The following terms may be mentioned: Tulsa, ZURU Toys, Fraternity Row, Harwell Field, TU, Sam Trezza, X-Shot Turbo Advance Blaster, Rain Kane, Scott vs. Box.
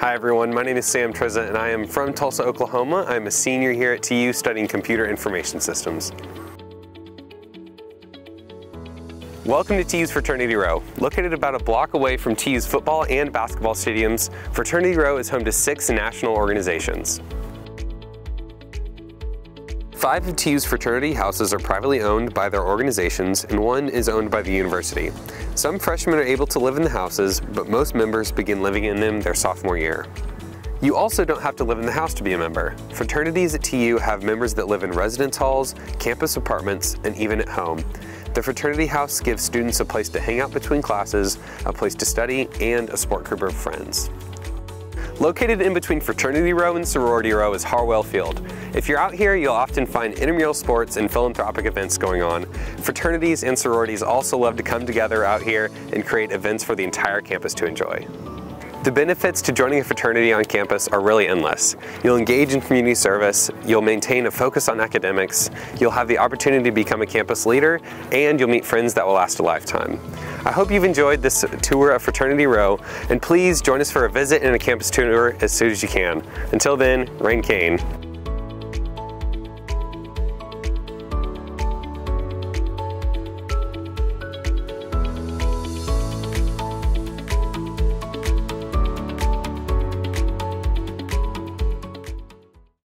Hi everyone, my name is Sam Trezza and I am from Tulsa, Oklahoma. I'm a senior here at TU studying computer information systems. Welcome to TU's Fraternity Row. Located about a block away from TU's football and basketball stadiums, Fraternity Row is home to 6 national organizations. 5 of TU's fraternity houses are privately owned by their organizations, and 1 is owned by the university. Some freshmen are able to live in the houses, but most members begin living in them their sophomore year. You also don't have to live in the house to be a member. Fraternities at TU have members that live in residence halls, campus apartments, and even at home. The fraternity house gives students a place to hang out between classes, a place to study, and a support group of friends. Located in between Fraternity Row and Sorority Row is Harwell Field. If you're out here, you'll often find intramural sports and philanthropic events going on. Fraternities and sororities also love to come together out here and create events for the entire campus to enjoy. The benefits to joining a fraternity on campus are really endless. You'll engage in community service, you'll maintain a focus on academics, you'll have the opportunity to become a campus leader, and you'll meet friends that will last a lifetime. I hope you've enjoyed this tour of Fraternity Row, and please join us for a visit and a campus tour as soon as you can. Until then, Rain Kane.